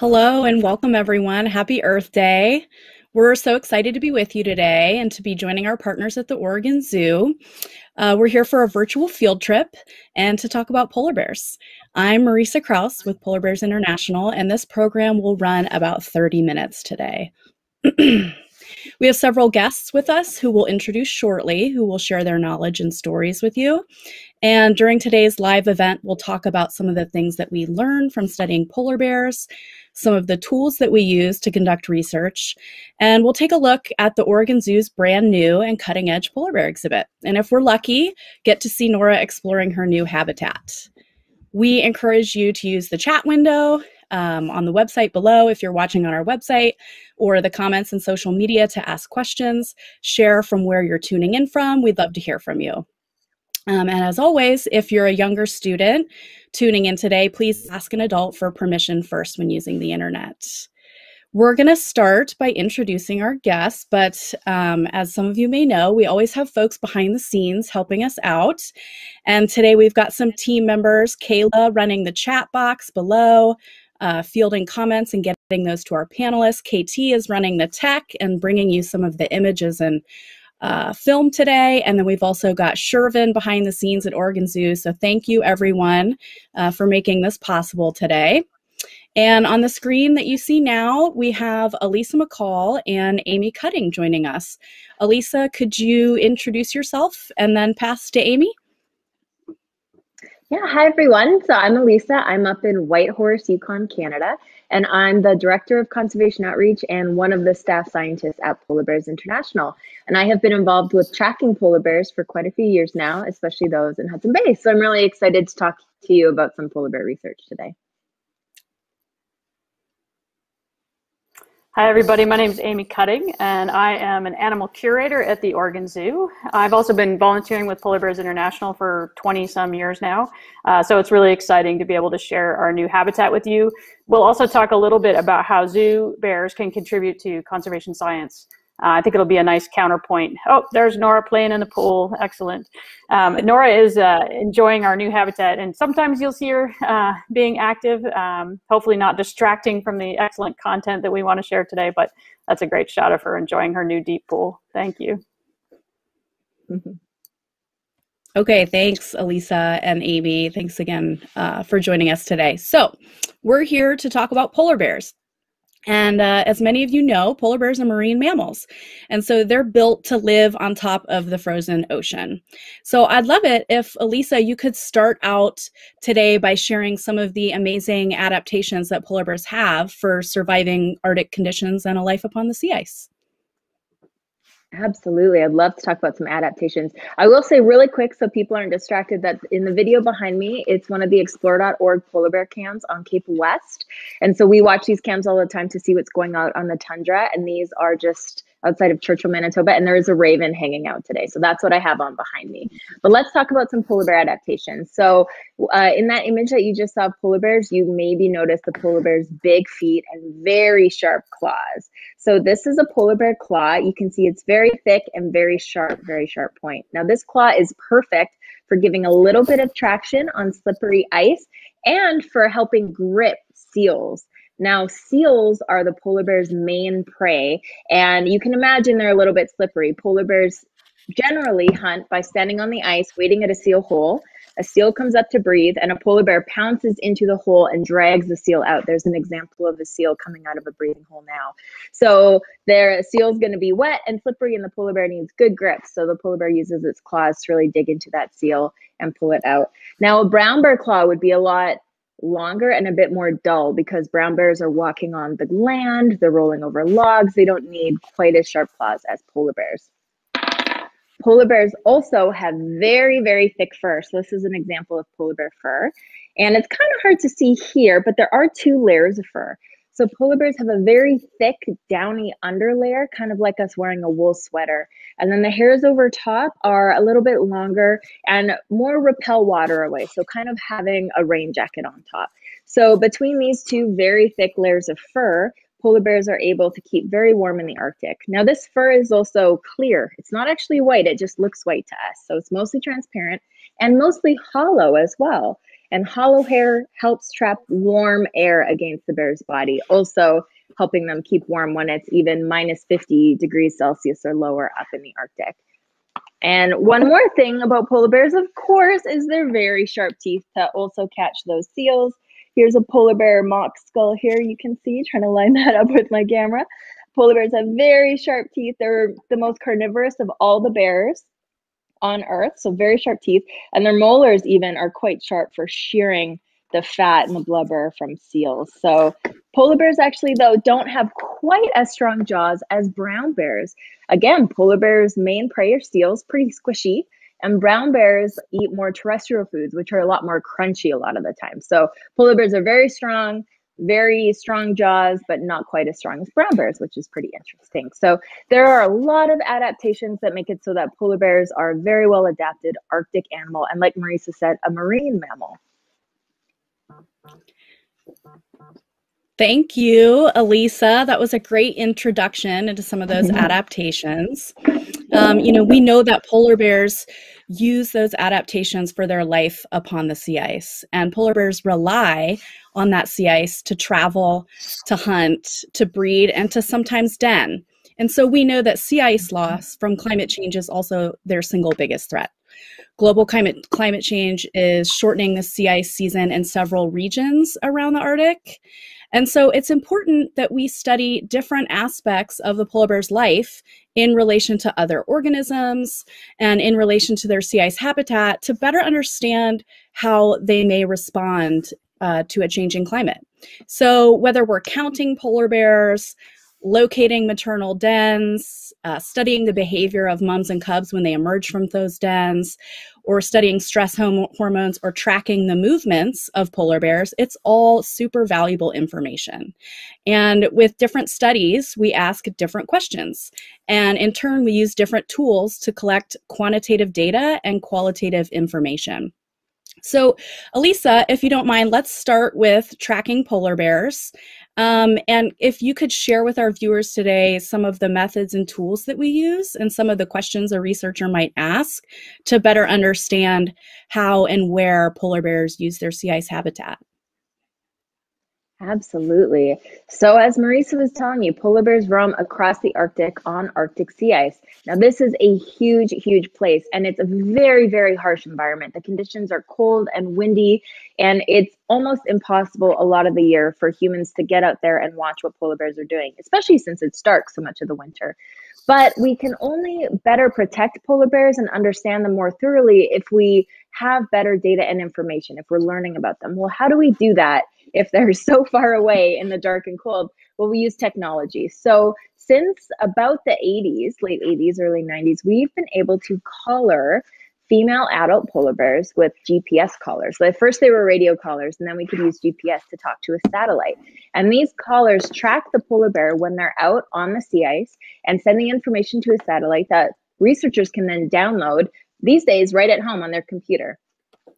Hello and welcome everyone. Happy Earth Day. We're so excited to be with you today and to be joining our partners at the Oregon Zoo. We're here for a virtual field trip and to talk about polar bears. I'm Marissa Krouse with Polar Bears International, and this program will run about 30 minutes today. We have several guests with us who we'll introduce shortly, who will share their knowledge and stories with you. And during today's live event, we'll talk about some of the things that we learn from studying polar bears, some of the tools that we use to conduct research, and we'll take a look at the Oregon Zoo's brand new and cutting edge polar bear exhibit. And if we're lucky, get to see Nora exploring her new habitat. We encourage you to use the chat window on the website below if you're watching on our website, or the comments and social media to ask questions, share from where you're tuning in from. We'd love to hear from you. And as always, if you're a younger student tuning in today, please ask an adult for permission first when using the internet. We're going to start by introducing our guests, but as some of you may know, we always have folks behind the scenes helping us out. And today we've got some team members, Kayla running the chat box below, fielding comments and getting those to our panelists. KT is running the tech and bringing you some of the images and film today. And then we've also got Shervin behind the scenes at Oregon Zoo. So thank you everyone for making this possible today. And on the screen that you see now, we have Alysa McCall and Amy Cutting joining us. Alysa, could you introduce yourself and then pass to Amy? Yeah, hi everyone. So I'm Alysa. I'm up in Whitehorse, Yukon, Canada, and I'm the Director of Conservation Outreach and one of the staff scientists at Polar Bears International. And I have been involved with tracking polar bears for quite a few years now, especially those in Hudson Bay. So I'm really excited to talk to you about some polar bear research today. Hi everybody, my name is Amy Cutting and I am an animal curator at the Oregon Zoo. I've also been volunteering with Polar Bears International for 20 some years now, so it's really exciting to be able to share our new habitat with you. We'll also talk a little bit about how zoo bears can contribute to conservation science. I think it'll be a nice counterpoint. Oh, there's Nora playing in the pool, excellent. Nora is enjoying our new habitat, and sometimes you'll see her being active, hopefully not distracting from the excellent content that we want to share today, but that's a great shot of her enjoying her new deep pool. Thank you. Okay, thanks Alysa and Amy. Thanks again for joining us today. So we're here to talk about polar bears. And as many of you know, polar bears are marine mammals, and so they're built to live on top of the frozen ocean. So I'd love it if, Alysa, you could start out today by sharing some of the amazing adaptations that polar bears have for surviving Arctic conditions and a life upon the sea ice. Absolutely. I'd love to talk about some adaptations. I will say really quick so people aren't distracted that in the video behind me, it's one of the explore.org polar bear cams on Cape West. And so we watch these cams all the time to see what's going out on the tundra. And these are just outside of Churchill, Manitoba, and there is a raven hanging out today. So that's what I have on behind me. But let's talk about some polar bear adaptations. So in that image that you just saw of polar bears, you maybe noticed the polar bear's big feet and very sharp claws. So this is a polar bear claw. You can see it's very thick and very sharp point. Now this claw is perfect for giving a little bit of traction on slippery ice and for helping grip seals. Now, seals are the polar bear's main prey, and you can imagine they're a little bit slippery. Polar bears generally hunt by standing on the ice, waiting at a seal hole. A seal comes up to breathe, and a polar bear pounces into the hole and drags the seal out. There's an example of a seal coming out of a breathing hole now. So their seal's going to be wet and slippery, and the polar bear needs good grip. So the polar bear uses its claws to really dig into that seal and pull it out. Now, a brown bear claw would be a lot longer and a bit more dull because brown bears are walking on the land, they're rolling over logs, they don't need quite as sharp claws as polar bears. Polar bears also have very thick fur. So this is an example of polar bear fur. And it's kind of hard to see here, but there are two layers of fur. So polar bears have a very thick, downy underlayer, kind of like us wearing a wool sweater. And then the hairs over top are a little bit longer and more repel water away. So kind of having a rain jacket on top. So between these two very thick layers of fur, polar bears are able to keep very warm in the Arctic. Now this fur is also clear. It's not actually white, it just looks white to us. So it's mostly transparent and mostly hollow as well. And hollow hair helps trap warm air against the bear's body, also helping them keep warm when it's even minus 50 degrees Celsius or lower up in the Arctic. And one more thing about polar bears, of course, is their very sharp teeth to also catch those seals. Here's a polar bear mock skull here. You can see, trying to line that up with my camera. Polar bears have very sharp teeth. They're the most carnivorous of all the bears on Earth, so very sharp teeth. And their molars even are quite sharp for shearing the fat and the blubber from seals. So polar bears actually, though, don't have quite as strong jaws as brown bears. Again, polar bears' main prey are seals, pretty squishy, and brown bears eat more terrestrial foods, which are a lot more crunchy a lot of the time. So polar bears are very strong jaws, but not quite as strong as brown bears, which is pretty interesting. So there are a lot of adaptations that make it so that polar bears are a very well adapted Arctic animal, and like Marissa said, a marine mammal. Thank you, Alysa. That was a great introduction into some of those adaptations. You know, we know that polar bears use those adaptations for their life upon the sea ice, and polar bears rely on that sea ice to travel, to hunt, to breed, and to sometimes den. And so we know that sea ice loss from climate change is also their single biggest threat. Global climate change is shortening the sea ice season in several regions around the Arctic. And so it's important that we study different aspects of the polar bear's life in relation to other organisms and in relation to their sea ice habitat to better understand how they may respond to a changing climate. So whether we're counting polar bears, locating maternal dens, studying the behavior of moms and cubs when they emerge from those dens, or studying stress hormones, or tracking the movements of polar bears, it's all super valuable information. And with different studies, we ask different questions. And in turn, we use different tools to collect quantitative data and qualitative information. So, Alysa, if you don't mind, let's start with tracking polar bears. And if you could share with our viewers today some of the methods and tools that we use and some of the questions a researcher might ask to better understand how and where polar bears use their sea ice habitat. Absolutely. So as Marissa was telling you, polar bears roam across the Arctic on Arctic sea ice. Now, this is a huge, huge place, and it's a very, very harsh environment. The conditions are cold and windy, and it's almost impossible a lot of the year for humans to get out there and watch what polar bears are doing, especially since it's dark so much of the winter. But we can only better protect polar bears and understand them more thoroughly if we have better data and information, if we're learning about them. Well, how do we do that if they're so far away in the dark and cold? Well, we use technology. So since about the 80s, late 80s, early 90s, we've been able to collar female adult polar bears with GPS collars. So at first they were radio collars, and then we could use GPS to talk to a satellite. And these collars track the polar bear when they're out on the sea ice and sending information to a satellite that researchers can then download these days right at home on their computer.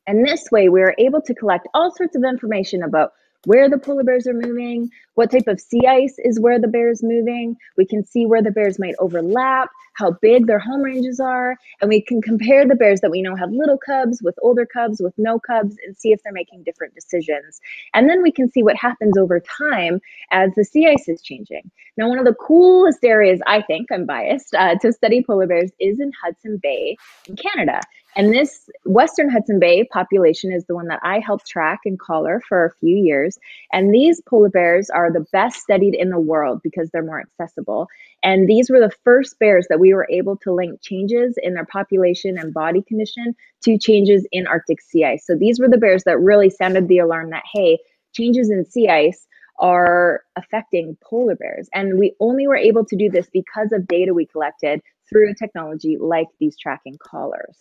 And this way, we are able to collect all sorts of information about where the polar bears are moving, what type of sea ice is where the bear's moving. We can see where the bears might overlap, how big their home ranges are, and we can compare the bears that we know have little cubs with older cubs with no cubs and see if they're making different decisions. And then we can see what happens over time as the sea ice is changing. Now, one of the coolest areas, I think, I'm biased, to study polar bears is in Hudson Bay in Canada. And this Western Hudson Bay population is the one that I helped track and collar for a few years. And these polar bears are the best studied in the world because they're more accessible. And these were the first bears that we were able to link changes in their population and body condition to changes in Arctic sea ice. So these were the bears that really sounded the alarm that, hey, changes in sea ice are affecting polar bears. And we only were able to do this because of data we collected through technology like these tracking collars.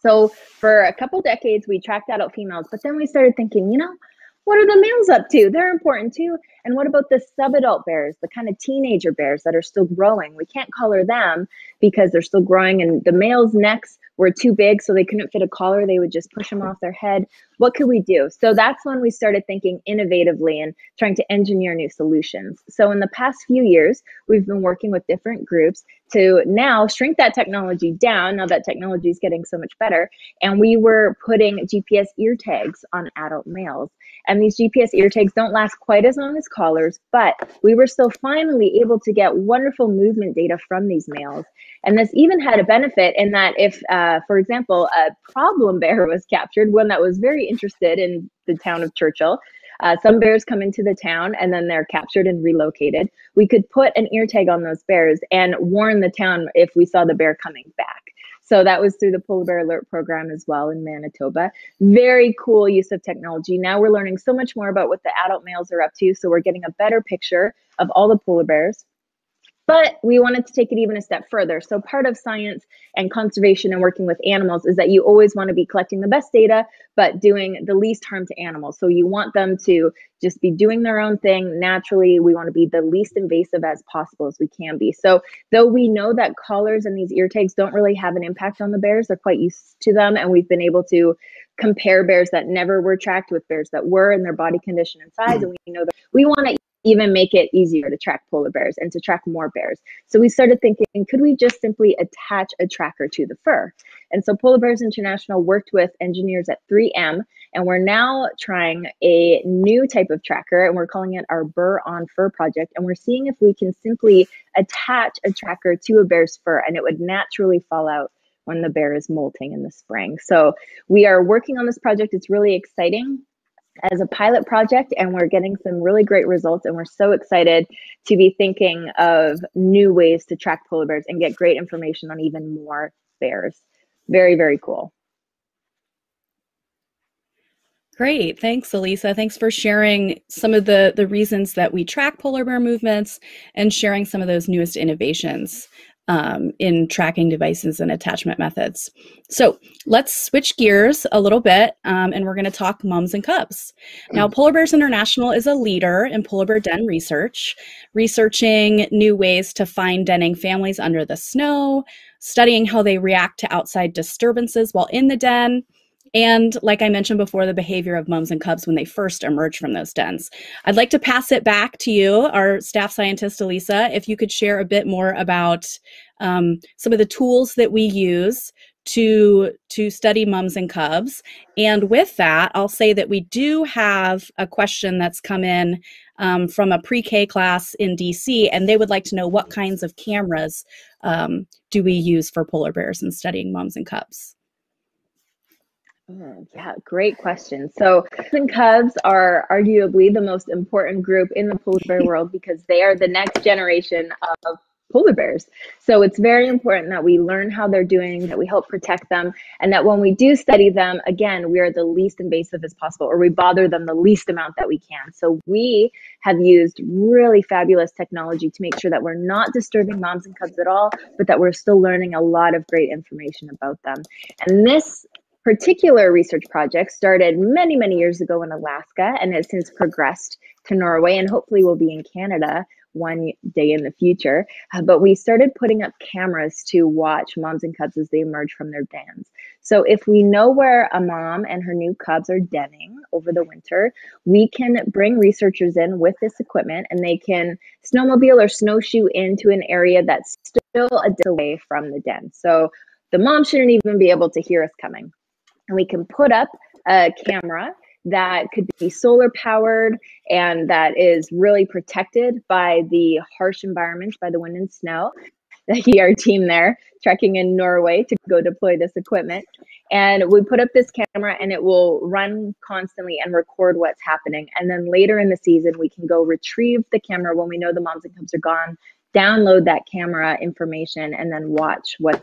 So for a couple decades, we tracked adult females, but then we started thinking, you know, what are the males up to? They're important too. And what about the subadult bears, the kind of teenager bears that are still growing? We can't collar them because they're still growing, and the males' necks were too big, so they couldn't fit a collar. They would just push them off their head. What could we do? So that's when we started thinking innovatively and trying to engineer new solutions. So in the past few years, we've been working with different groups to now shrink that technology down, now that technology is getting so much better. And we were putting GPS ear tags on adult males. And these GPS ear tags don't last quite as long as collars, but we were still finally able to get wonderful movement data from these males. And this even had a benefit in that if, for example, a problem bear was captured, one that was very interested in the town of Churchill, some bears come into the town and then they're captured and relocated. We could put an ear tag on those bears and warn the town if we saw the bear coming back. So that was through the Polar Bear Alert program as well in Manitoba. Very cool use of technology. Now we're learning so much more about what the adult males are up to. So we're getting a better picture of all the polar bears. But we wanted to take it even a step further. So part of science and conservation and working with animals is that you always want to be collecting the best data, but doing the least harm to animals. So you want them to just be doing their own thing naturally. We want to be the least invasive as possible as we can be. So though we know that collars and these ear tags don't really have an impact on the bears, they're quite used to them. And we've been able to compare bears that never were tracked with bears that were, and their body condition and size. And we know that we want to even make it easier to track polar bears and to track more bears. So we started thinking, could we just simply attach a tracker to the fur? And so Polar Bears International worked with engineers at 3M, and we're now trying a new type of tracker, and we're calling it our Burr on Fur Project. And we're seeing if we can simply attach a tracker to a bear's fur and it would naturally fall out when the bear is molting in the spring. So we are working on this project. It's really exciting as a pilot project, and we're getting some really great results, and we're so excited to be thinking of new ways to track polar bears and get great information on even more bears. Very, very cool. Great. Thanks, Alysa. Thanks for sharing some of the reasons that we track polar bear movements and sharing some of those newest innovations in tracking devices and attachment methods. So let's switch gears a little bit, and we're going to talk moms and cubs. Now, Polar Bears International is a leader in polar bear den research, researching new ways to find denning families under the snow, studying how they react to outside disturbances while in the den, and like I mentioned before, the behavior of moms and cubs when they first emerge from those dens. I'd like to pass it back to you, our staff scientist, Alysa, if you could share a bit more about some of the tools that we use to study moms and cubs. And with that, I'll say that we do have a question that's come in from a pre-K class in DC, and they would like to know what kinds of cameras do we use for polar bears in studying moms and cubs. Yeah, great question. So moms and cubs are arguably the most important group in the polar bear world because they are the next generation of polar bears. So it's very important that we learn how they're doing, that we help protect them, and that when we do study them, again, we are the least invasive as possible, or we bother them the least amount that we can. So we have used really fabulous technology to make sure that we're not disturbing moms and cubs at all, but that we're still learning a lot of great information about them. And this particular research project started many, many years ago in Alaska and has since progressed to Norway and hopefully will be in Canada one day in the future. But we started putting up cameras to watch moms and cubs as they emerge from their dens. So if we know where a mom and her new cubs are denning over the winter, we can bring researchers in with this equipment and they can snowmobile or snowshoe into an area that's still a distance away from the den. So the mom shouldn't even be able to hear us coming. And we can put up a camera that could be solar powered and that is really protected by the harsh environments, by the wind and snow. The ER team there trekking in Norway to go deploy this equipment. And we put up this camera and it will run constantly and record what's happening. And then later in the season, we can go retrieve the camera when we know the moms and cubs are gone, download that camera information, and then watch what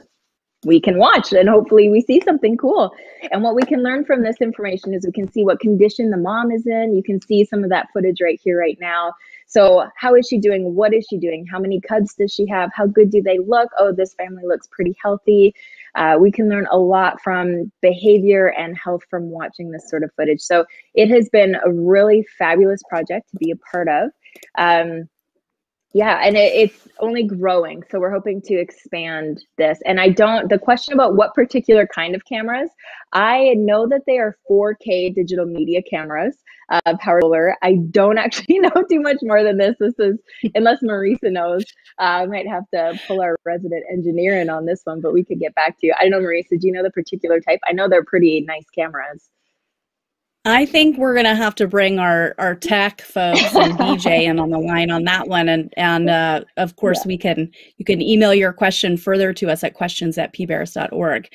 we can watch, and hopefully we see something cool. And what we can learn from this information is we can see what condition the mom is in. You can see some of that footage right here, right now. So how is she doing? What is she doing? How many cubs does she have? How good do they look? Oh, this family looks pretty healthy. We can learn a lot from behavior and health from watching this sort of footage. So it has been a really fabulous project to be a part of. Yeah, and it's only growing. So we're hoping to expand this. And the question about what particular kind of cameras, I know that they are 4K digital media cameras, power. I don't actually know too much more than this. This is, unless Marissa knows, I might have to pull our resident engineer in on this one, but we could get back to you. I don't know, Marissa, do you know the particular type? I know they're pretty nice cameras. I think we're going to have to bring our tech folks and DJ in on the line on that one. And of course, yeah, you can email your question further to us at questions@pbears.org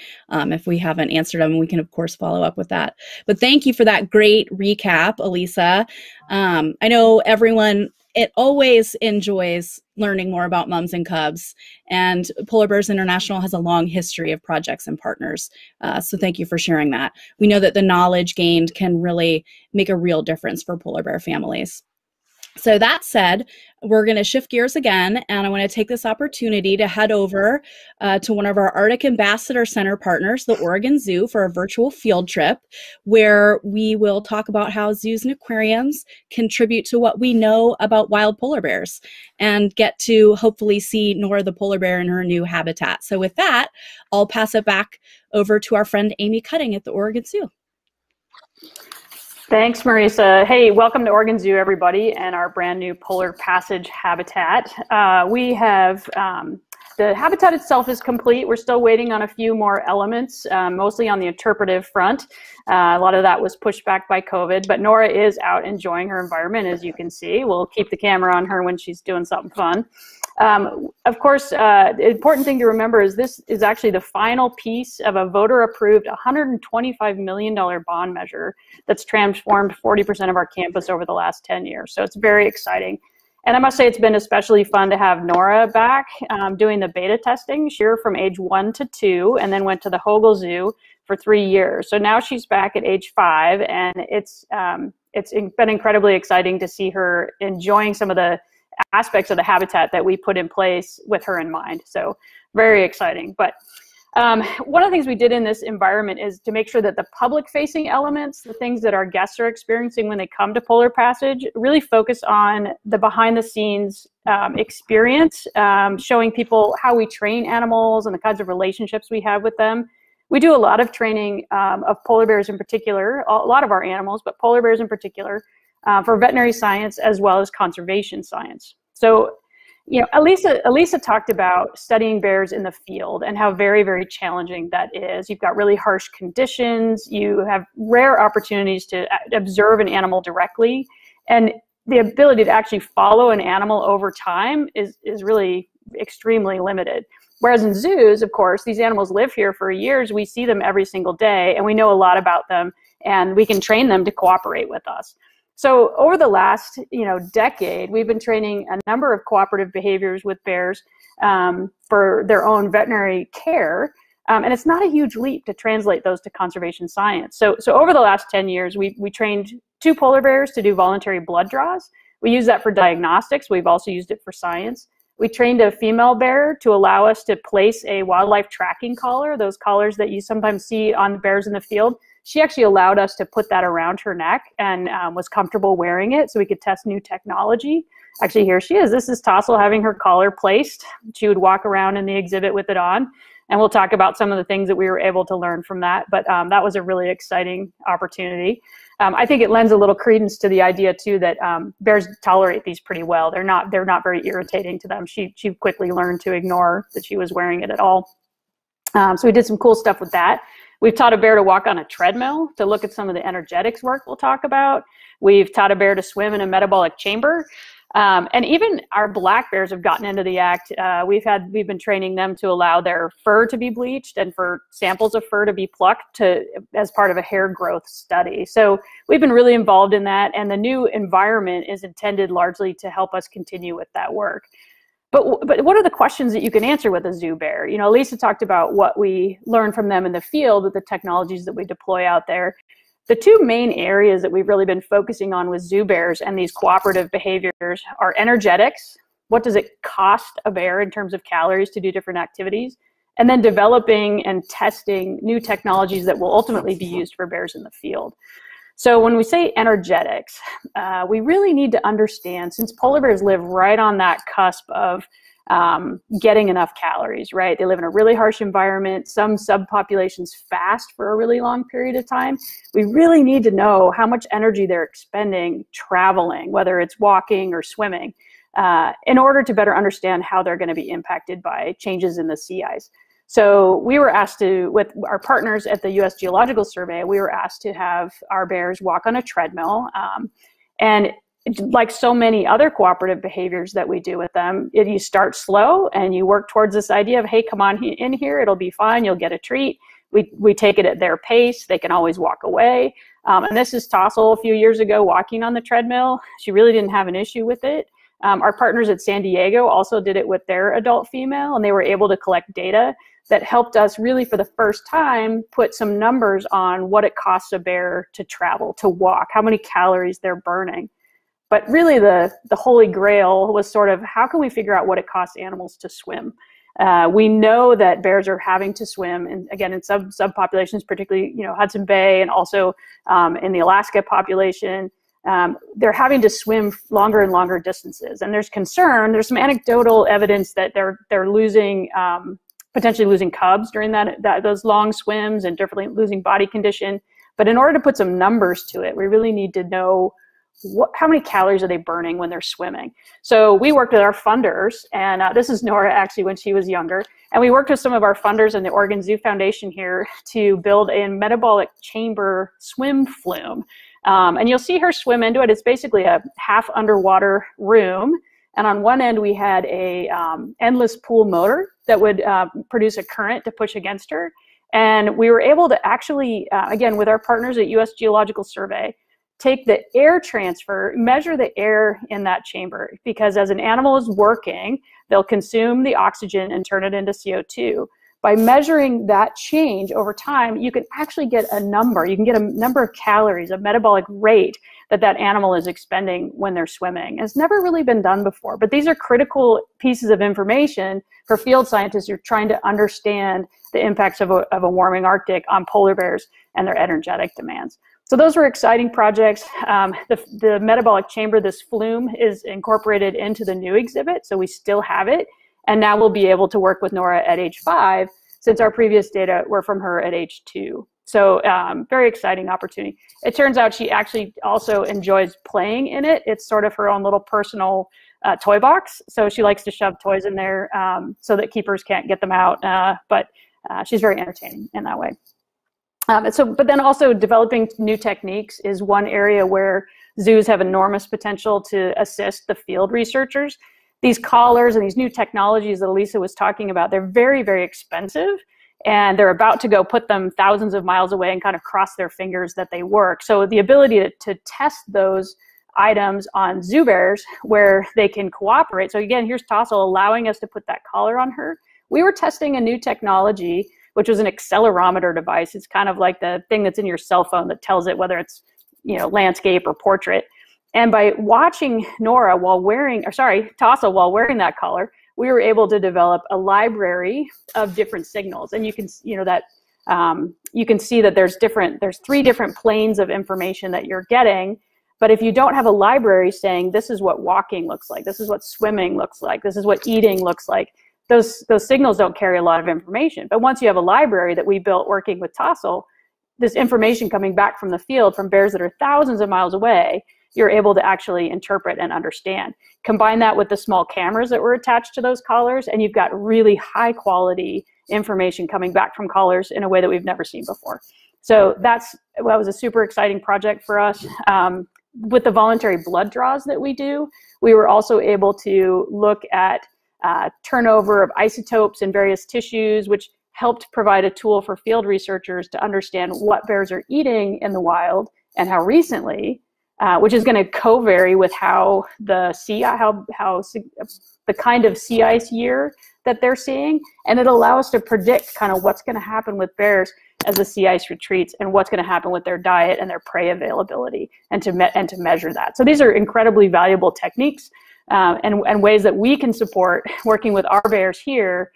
if we haven't answered them. We can, of course, follow up with that. But thank you for that great recap, Alysa. I know everyone, it always enjoys learning more about moms and cubs. And Polar Bears International has a long history of projects and partners. So thank you for sharing that. We know that the knowledge gained can really make a real difference for polar bear families. So that said, we're going to shift gears again, and I want to take this opportunity to head over to one of our Arctic Ambassador Center partners, the Oregon Zoo, for a virtual field trip, where we will talk about how zoos and aquariums contribute to what we know about wild polar bears, and get to hopefully see Nora the polar bear in her new habitat. So with that, I'll pass it back over to our friend Amy Cutting at the Oregon Zoo. Thanks, Marissa. Hey, welcome to Oregon Zoo, everybody, and our brand new Polar Passage habitat. We have, the habitat itself is complete. We're still waiting on a few more elements, mostly on the interpretive front. A lot of that was pushed back by COVID, but Nora is out enjoying her environment, as you can see. We'll keep the camera on her when she's doing something fun. Of course, the important thing to remember is this is actually the final piece of a voter-approved $125 million bond measure that's transformed 40% of our campus over the last 10 years. So it's very exciting. And I must say it's been especially fun to have Nora back doing the beta testing. She was from age 1 to 2 and then went to the Hogle Zoo for 3 years. So now she's back at age 5, and it's been incredibly exciting to see her enjoying some of the aspects of the habitat that we put in place with her in mind. So very exciting. But one of the things we did in this environment is to make sure that the public-facing elements, the things that our guests are experiencing when they come to Polar Passage, really focus on the behind-the-scenes experience, showing people how we train animals and the kinds of relationships we have with them. We do a lot of training of polar bears in particular, a lot of our animals, but polar bears in particular, for veterinary science as well as conservation science. So, you know, Alysa talked about studying bears in the field and how very, very challenging that is. You've got really harsh conditions. You have rare opportunities to observe an animal directly. And the ability to actually follow an animal over time is really extremely limited. Whereas in zoos, of course, these animals live here for years. We see them every single day, and we know a lot about them, and we can train them to cooperate with us. So over the last, decade, we've been training a number of cooperative behaviors with bears for their own veterinary care, and it's not a huge leap to translate those to conservation science. So over the last 10 years, we trained 2 polar bears to do voluntary blood draws. We use that for diagnostics. We've also used it for science. We trained a female bear to allow us to place a wildlife tracking collar, those collars that you sometimes see on bears in the field. She actually allowed us to put that around her neck and was comfortable wearing it, so we could test new technology. Actually, here she is. This is Tossel having her collar placed. She would walk around in the exhibit with it on, and we'll talk about some of the things that we were able to learn from that, but that was a really exciting opportunity. I think it lends a little credence to the idea, too, that bears tolerate these pretty well. They're not very irritating to them. She quickly learned to ignore that she was wearing it at all. So we did some cool stuff with that. We've taught a bear to walk on a treadmill to look at some of the energetics work we'll talk about. We've taught a bear to swim in a metabolic chamber. And even our black bears have gotten into the act. We've been training them to allow their fur to be bleached and for samples of fur to be plucked as part of a hair growth study. So we've been really involved in that, and the new environment is intended largely to help us continue with that work. But what are the questions that you can answer with a zoo bear? You know, Alysa talked about what we learn from them in the field with the technologies that we deploy out there. The two main areas that we've really been focusing on with zoo bears and these cooperative behaviors are energetics. What does it cost a bear in terms of calories to do different activities? And then developing and testing new technologies that will ultimately be used for bears in the field. So when we say energetics, we really need to understand, since polar bears live right on that cusp of getting enough calories, right? They live in a really harsh environment. Some subpopulations fast for a really long period of time. We really need to know how much energy they're expending traveling, whether it's walking or swimming, in order to better understand how they're going to be impacted by changes in the sea ice. So we were asked to, with our partners at the US Geological Survey, we were asked to have our bears walk on a treadmill. And like so many other cooperative behaviors that we do with them, if you start slow and you work towards this idea of, hey, come on in here, it'll be fine, you'll get a treat. We take it at their pace, they can always walk away. And this is Tossel a few years ago walking on the treadmill. She really didn't have an issue with it. Our partners at San Diego also did it with their adult female, and they were able to collect data that helped us really for the first time put some numbers on what it costs a bear to travel, to walk, how many calories they're burning. But really the holy grail was sort of how can we figure out what it costs animals to swim? We know that bears are having to swim, and again, in some subpopulations, particularly Hudson Bay and also in the Alaska population, they're having to swim longer and longer distances. And there's concern, there's some anecdotal evidence that they're losing, potentially losing cubs during those long swims and definitely losing body condition. But in order to put some numbers to it, we really need to know how many calories are they burning when they're swimming. So we worked with our funders, and this is Nora actually when she was younger, and we worked with some of our funders in the Oregon Zoo Foundation here to build a metabolic chamber swim flume. And you'll see her swim into it. It's basically a half underwater room. And on one end, we had a endless pool motor that would produce a current to push against her. And we were able to actually, again, with our partners at US Geological Survey, take the air transfer, measure the air in that chamber, because as an animal is working, they'll consume the oxygen and turn it into CO2. By measuring that change over time, you can actually get a number. You can get a number of calories, a metabolic rate that animal is expending when they're swimming. It's never really been done before, but these are critical pieces of information for field scientists who are trying to understand the impacts of a warming Arctic on polar bears and their energetic demands. So those were exciting projects. The metabolic chamber, this flume, is incorporated into the new exhibit, so we still have it. And now we'll be able to work with Nora at age 5, since our previous data were from her at age 2. So very exciting opportunity. It turns out she actually also enjoys playing in it. It's sort of her own little personal toy box. So she likes to shove toys in there so that keepers can't get them out. But she's very entertaining in that way. But then also developing new techniques is one area where zoos have enormous potential to assist the field researchers. These collars and these new technologies that Alysa was talking about, they're very, very expensive, and they're about to go put them thousands of miles away and kind of cross their fingers that they work. So the ability to test those items on zoo bears where they can cooperate. So again, here's Tossel allowing us to put that collar on her. We were testing a new technology, which was an accelerometer device. It's kind of like the thing that's in your cell phone that tells it whether it's landscape or portrait. And by watching Nora while wearing, or sorry, Tossel while wearing that collar, we were able to develop a library of different signals. And you can, you can see that there's 3 different planes of information that you're getting. But if you don't have a library saying this is what walking looks like, this is what swimming looks like, this is what eating looks like, those signals don't carry a lot of information. But once you have a library that we built working with Tossel, this information coming back from the field from bears that are thousands of miles away, you're able to actually interpret and understand. Combine that with the small cameras that were attached to those collars, and you've got really high quality information coming back from collars in a way that we've never seen before. So that was a super exciting project for us. With the voluntary blood draws that we do, we were also able to look at turnover of isotopes in various tissues, which helped provide a tool for field researchers to understand what bears are eating in the wild and how recently, which is going to co-vary with how the kind of sea ice year that they're seeing, and it'll allow us to predict kind of what's going to happen with bears as the sea ice retreats and what's going to happen with their diet and their prey availability, and to measure that. So these are incredibly valuable techniques and ways that we can support working with our bears here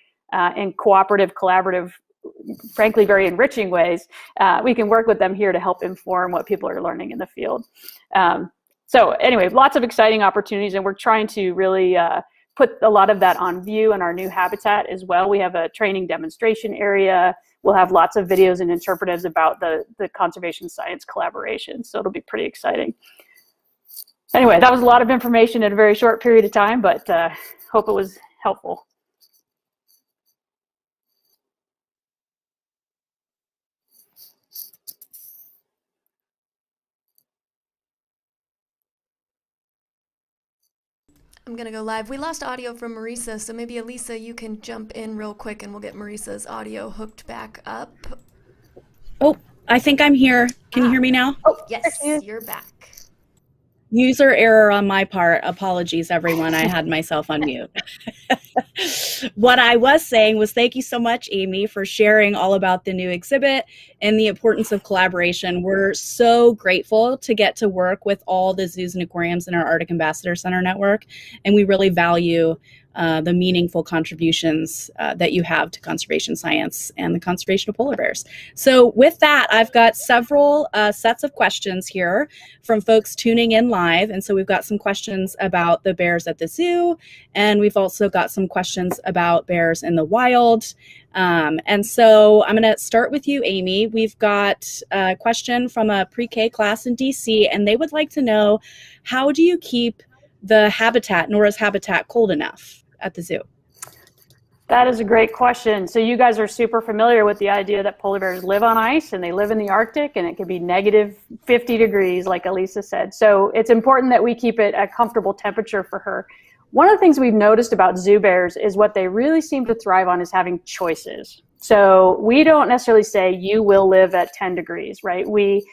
in cooperative, collaborative frankly, very enriching ways, we can work with them here to help inform what people are learning in the field. So anyway, lots of exciting opportunities, and we're trying to really put a lot of that on view in our new habitat as well. We have a training demonstration area. We'll have lots of videos and interpretives about the conservation science collaboration, so it'll be pretty exciting. Anyway, that was a lot of information in a very short period of time, but hope it was helpful. I'm gonna go live. We lost audio from Marissa, so maybe Alysa, you can jump in real quick and we'll get Marissa's audio hooked back up. Oh, I think I'm here. Can you hear me now? Oh, yes, you're back. User error on my part. Apologies, everyone. I had myself on mute. What I was saying was thank you so much, Amy, for sharing all about the new exhibit and the importance of collaboration. We're so grateful to get to work with all the zoos and aquariums in our Arctic Ambassador Center network, and we really value the meaningful contributions that you have to conservation science and the conservation of polar bears. So with that, I've got several sets of questions here from folks tuning in live. And so we've got some questions about the bears at the zoo, and we've also got some questions about bears in the wild. And so I'm going to start with you, Amy. We've got a question from a pre-K class in DC, and they would like to know, how do you keep the habitat, Nora's habitat, cold enough at the zoo? That is a great question. So you guys are super familiar with the idea that polar bears live on ice and they live in the Arctic, and it can be negative 50 degrees, like Alysa said. So it's important that we keep it a comfortable temperature for her. One of the things we've noticed about zoo bears is what they really seem to thrive on is having choices. So we don't necessarily say you will live at 10 degrees, right? We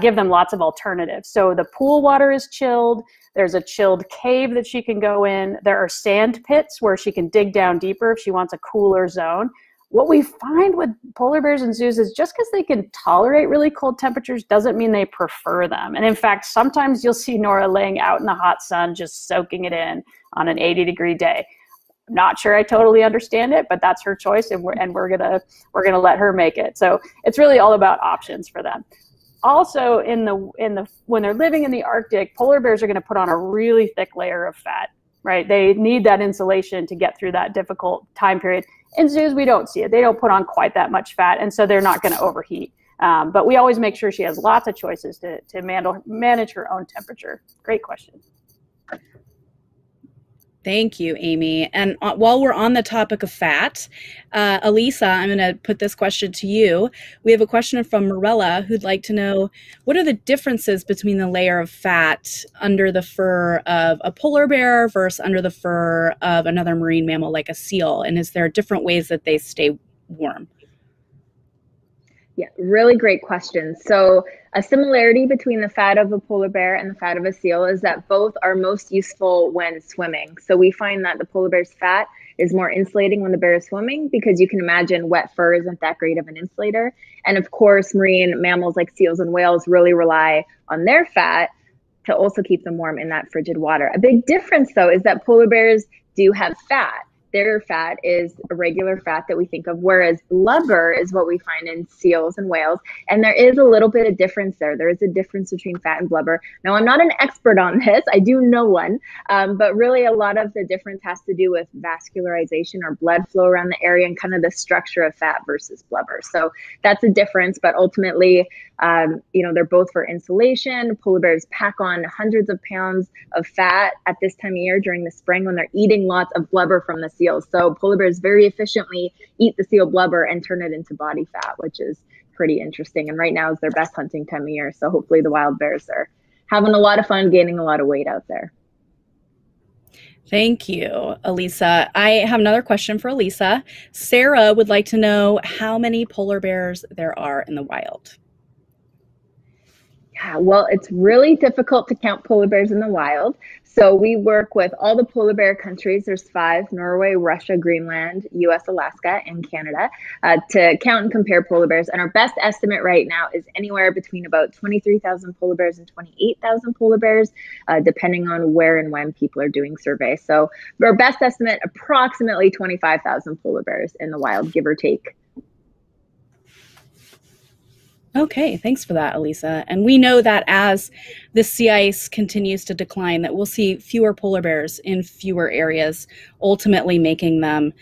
give them lots of alternatives. So the pool water is chilled. There's a chilled cave that she can go in. There are sand pits where she can dig down deeper if she wants a cooler zone. What we find with polar bears in zoos is just because they can tolerate really cold temperatures doesn't mean they prefer them. And in fact, sometimes you'll see Nora laying out in the hot sun, just soaking it in on an 80-degree day. I'm not sure I totally understand it, but that's her choice, and we're gonna let her make it. So it's really all about options for them. Also, when they're living in the Arctic, polar bears are going to put on a really thick layer of fat, right? They need that insulation to get through that difficult time period. In zoos, we don't see it. They don't put on quite that much fat, and so they're not going to overheat. But we always make sure she has lots of choices to manage her own temperature. Great question. Thank you, Amy. And while we're on the topic of fat, Alysa, I'm going to put this question to you. We have a question from Mirella who'd like to know, what are the differences between the layer of fat under the fur of a polar bear versus under the fur of another marine mammal like a seal? And is there different ways that they stay warm? Yeah, really great question. So a similarity between the fat of a polar bear and the fat of a seal is that both are most useful when swimming. So we find that the polar bear's fat is more insulating when the bear is swimming, because you can imagine wet fur isn't that great of an insulator. And of course, marine mammals like seals and whales really rely on their fat to also keep them warm in that frigid water. A big difference, though, is that polar bears do have fat. Their fat is a regular fat that we think of, whereas blubber is what we find in seals and whales. And there is a little bit of difference there. There is a difference between fat and blubber. Now, I'm not an expert on this. I do know one, but really a lot of the difference has to do with vascularization or blood flow around the area and kind of the structure of fat versus blubber. So that's a difference, but ultimately, you know, they're both for insulation. Polar bears pack on hundreds of pounds of fat at this time of year during the spring when they're eating lots of blubber from the sea. So polar bears very efficiently eat the seal blubber and turn it into body fat, which is pretty interesting. And right now is their best hunting time of year. So hopefully the wild bears are having a lot of fun gaining a lot of weight out there. Thank you, Alysa. I have another question for Alysa. Sarah would like to know how many polar bears there are in the wild. Yeah, well, it's really difficult to count polar bears in the wild. So we work with all the polar bear countries. There's 5, Norway, Russia, Greenland, US, Alaska, and Canada, to count and compare polar bears. And our best estimate right now is anywhere between about 23,000 polar bears and 28,000 polar bears, depending on where and when people are doing surveys. So our best estimate, approximately 25,000 polar bears in the wild, give or take. Okay, thanks for that, Alysa. And we know that as the sea ice continues to decline, that we'll see fewer polar bears in fewer areas, ultimately making them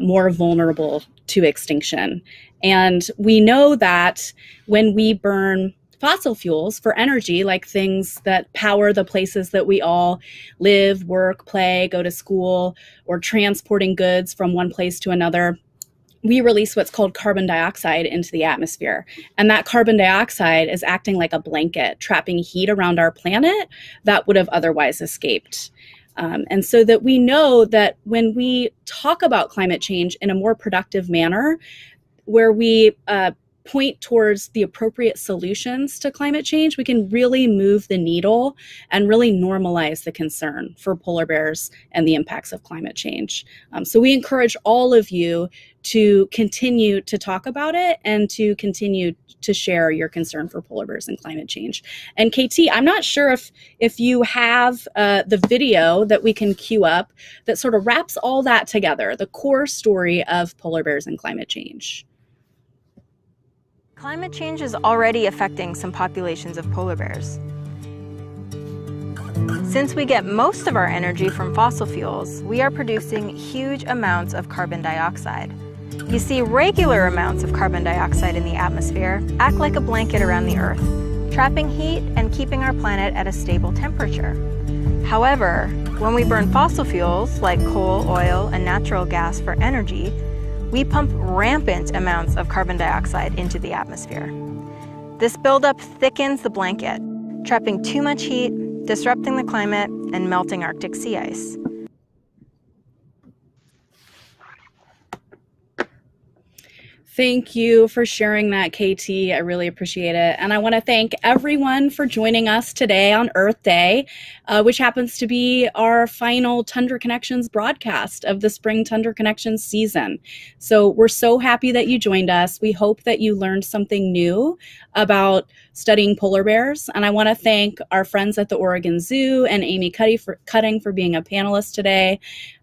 more vulnerable to extinction. And we know that when we burn fossil fuels for energy, like things that power the places that we all live, work, play, go to school, or transporting goods from one place to another, we release what's called carbon dioxide into the atmosphere. And that carbon dioxide is acting like a blanket, trapping heat around our planet that would have otherwise escaped. And so that we know that when we talk about climate change in a more productive manner, where we point towards the appropriate solutions to climate change, we can really move the needle and really normalize the concern for polar bears and the impacts of climate change. So we encourage all of you to continue to talk about it and to continue to share your concern for polar bears and climate change. And KT, I'm not sure if you have the video that we can queue up that sort of wraps all that together, the core story of polar bears and climate change. Climate change is already affecting some populations of polar bears. Since we get most of our energy from fossil fuels, we are producing huge amounts of carbon dioxide. You see, regular amounts of carbon dioxide in the atmosphere act like a blanket around the Earth, trapping heat and keeping our planet at a stable temperature. However, when we burn fossil fuels like coal, oil, and natural gas for energy, we pump rampant amounts of carbon dioxide into the atmosphere. This buildup thickens the blanket, trapping too much heat, disrupting the climate, and melting Arctic sea ice. Thank you for sharing that, KT. I really appreciate it. And I want to thank everyone for joining us today on Earth Day, which happens to be our final Tundra Connections broadcast of the spring Tundra Connections season. So we're so happy that you joined us. We hope that you learned something new about studying polar bears. And I want to thank our friends at the Oregon Zoo and Amy Cutting for being a panelist today.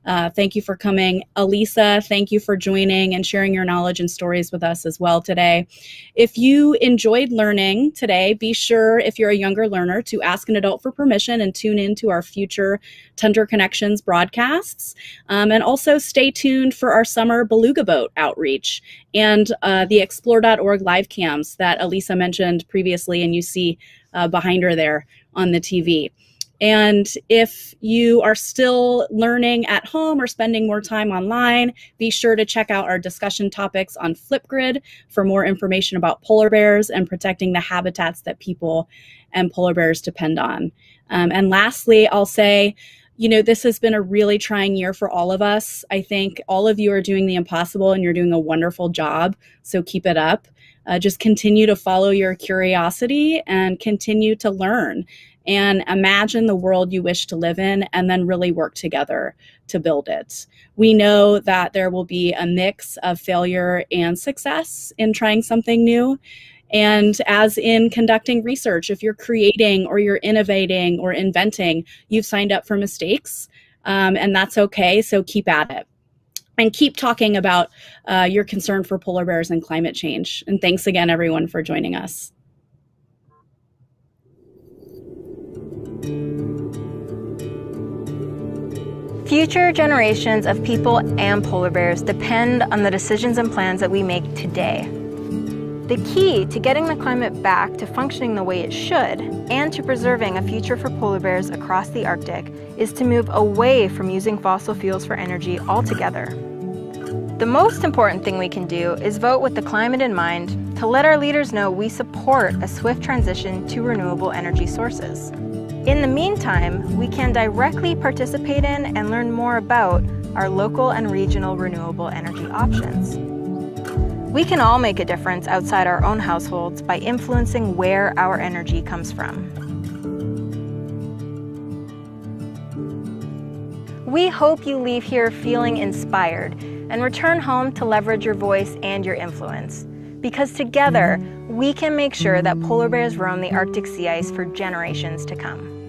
Thank you for coming. Alysa, thank you for joining and sharing your knowledge and stories with us as well today. If you enjoyed learning today, be sure, if you're a younger learner, to ask an adult for permission and tune in to our future Tundra Connections broadcasts. And also stay tuned for our summer beluga boat outreach and the explore.org live cams that Alysa mentioned previously and you see behind her there on the TV. And if you are still learning at home or spending more time online, be sure to check out our discussion topics on Flipgrid for more information about polar bears and protecting the habitats that people and polar bears depend on. And lastly, I'll say, you know, this has been a really trying year for all of us. I think all of you are doing the impossible and you're doing a wonderful job, so keep it up. Just continue to follow your curiosity and continue to learn and imagine the world you wish to live in and then really work together to build it. We know that there will be a mix of failure and success in trying something new. And as in conducting research, if you're creating or you're innovating or inventing, you've signed up for mistakes, and that's okay, so keep at it. And keep talking about your concern for polar bears and climate change. And thanks again, everyone, for joining us. Future generations of people and polar bears depend on the decisions and plans that we make today. The key to getting the climate back to functioning the way it should and to preserving a future for polar bears across the Arctic is to move away from using fossil fuels for energy altogether. The most important thing we can do is vote with the climate in mind to let our leaders know we support a swift transition to renewable energy sources. In the meantime, we can directly participate in and learn more about our local and regional renewable energy options. We can all make a difference outside our own households by influencing where our energy comes from. We hope you leave here feeling inspired and return home to leverage your voice and your influence, because together, we can make sure that polar bears roam the Arctic sea ice for generations to come.